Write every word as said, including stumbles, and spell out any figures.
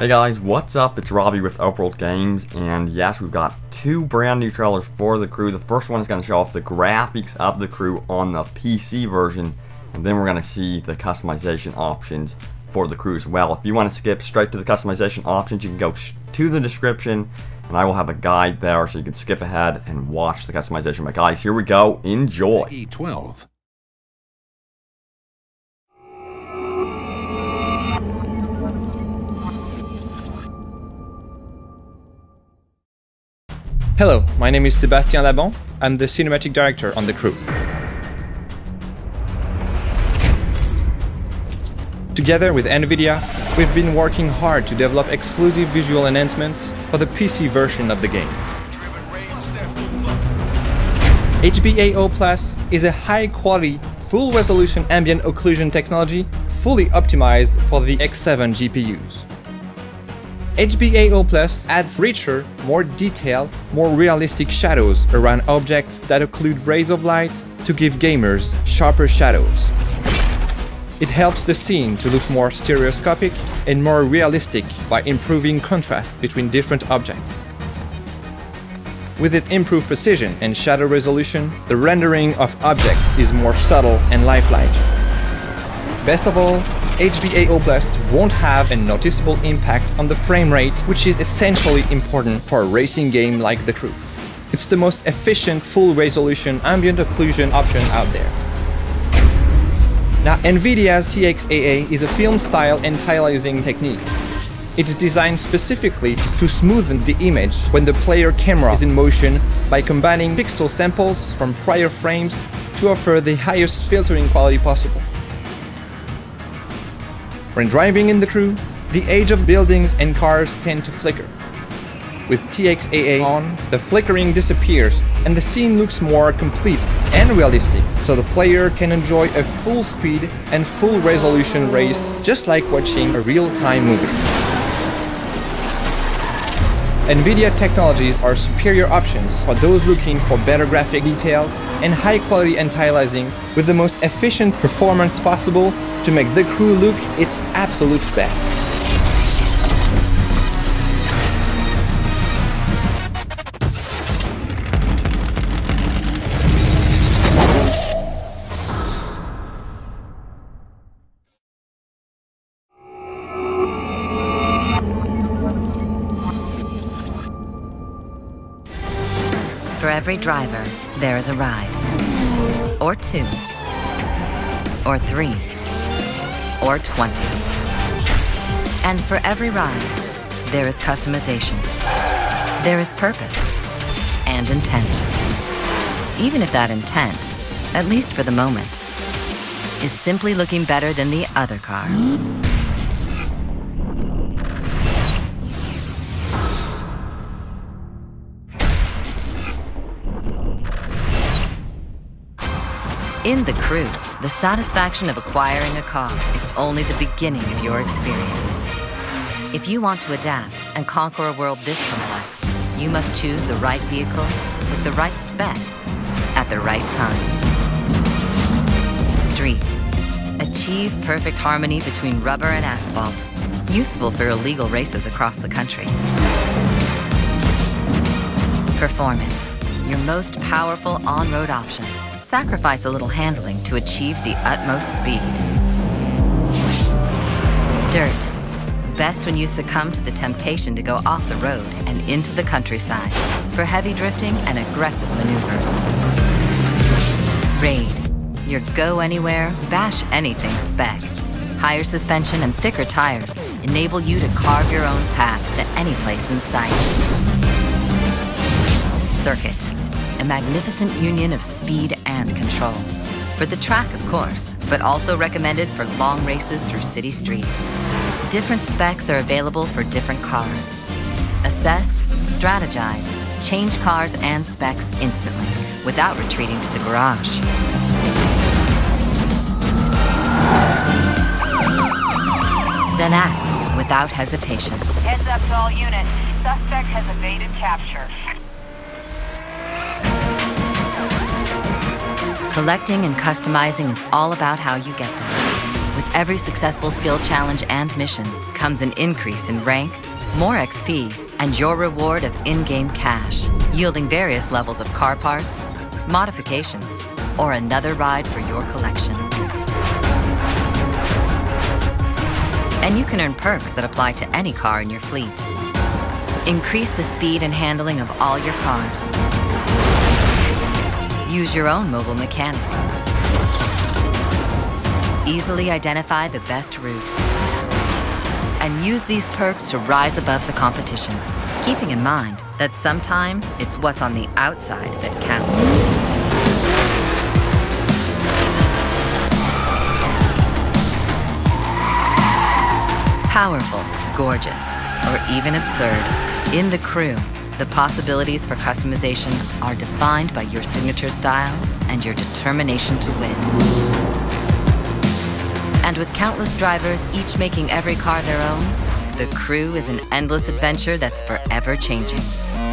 Hey guys, what's up? It's Robbie with Open World Games, and yes, we've got two brand new trailers for The Crew. The first one is going to show off the graphics of The Crew on the P C version, and then we're going to see the customization options for The Crew as well. If you want to skip straight to the customization options, you can go to the description, and I will have a guide there so you can skip ahead and watch the customization. But guys, here we go. Enjoy! E twelve. Hello, my name is Sébastien Laban. I'm the cinematic director on The Crew. Together with NVIDIA, we've been working hard to develop exclusive visual enhancements for the P C version of the game. H B A O plus is a high-quality, full-resolution ambient occlusion technology fully optimized for the X seven G P Us. H B A O plus adds richer, more detailed, more realistic shadows around objects that occlude rays of light to give gamers sharper shadows. It helps the scene to look more stereoscopic and more realistic by improving contrast between different objects. With its improved precision and shadow resolution, the rendering of objects is more subtle and lifelike. Best of all, H B A O plus won't have a noticeable impact on the frame rate, which is essentially important for a racing game like The Crew. It's the most efficient full-resolution ambient occlusion option out there. Now, NVIDIA's T X A A is a film-style anti-aliasing technique. It's designed specifically to smoothen the image when the player camera is in motion by combining pixel samples from prior frames to offer the highest filtering quality possible. When driving in The Crew, the edge of buildings and cars tend to flicker. With T X A A on, the flickering disappears and the scene looks more complete and realistic, so the player can enjoy a full speed and full resolution race, just like watching a real-time movie. NVIDIA technologies are superior options for those looking for better graphic details and high-quality anti-aliasing with the most efficient performance possible to make The Crew look its absolute best. For every driver, there is a ride, or two, or three, or twenty. And for every ride, there is customization, there is purpose, and intent. Even if that intent, at least for the moment, is simply looking better than the other car. In The Crew, the satisfaction of acquiring a car is only the beginning of your experience. If you want to adapt and conquer a world this complex, you must choose the right vehicle with the right spec at the right time. Street. Achieve perfect harmony between rubber and asphalt. Useful for illegal races across the country. Performance. Your most powerful on-road option. Sacrifice a little handling to achieve the utmost speed. Dirt. Best when you succumb to the temptation to go off the road and into the countryside for heavy drifting and aggressive maneuvers. Raid. Your go-anywhere, bash-anything spec. Higher suspension and thicker tires enable you to carve your own path to any place in sight. Circuit. A magnificent union of speed and control. For the track, of course, but also recommended for long races through city streets. Different specs are available for different cars. Assess, strategize, change cars and specs instantly, without retreating to the garage. Then act without hesitation. Heads up to all units. Suspect has evaded capture. Collecting and customizing is all about how you get them. With every successful skill challenge and mission comes an increase in rank, more X P, and your reward of in-game cash, yielding various levels of car parts, modifications, or another ride for your collection. And you can earn perks that apply to any car in your fleet. Increase the speed and handling of all your cars. Use your own mobile mechanic. Easily identify the best route. And use these perks to rise above the competition, keeping in mind that sometimes it's what's on the outside that counts. Powerful, gorgeous, or even absurd. In The Crew, the possibilities for customization are defined by your signature style and your determination to win. And with countless drivers, each making every car their own, The Crew is an endless adventure that's forever changing.